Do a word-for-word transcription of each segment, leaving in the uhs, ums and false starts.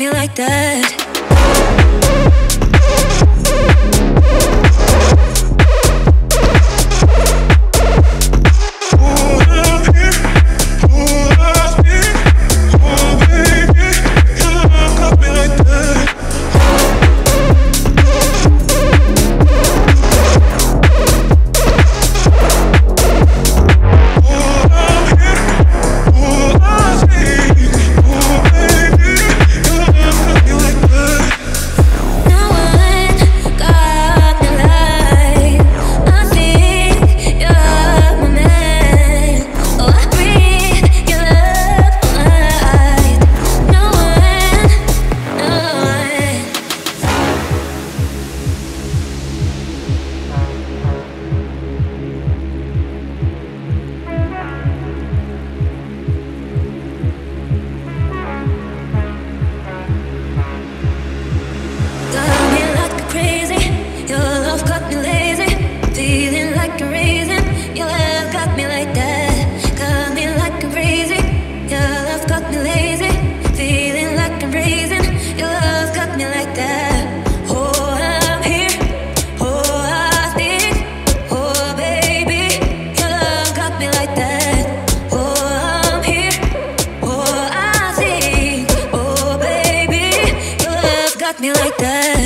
me like that. Got me like that.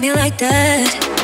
Me like that.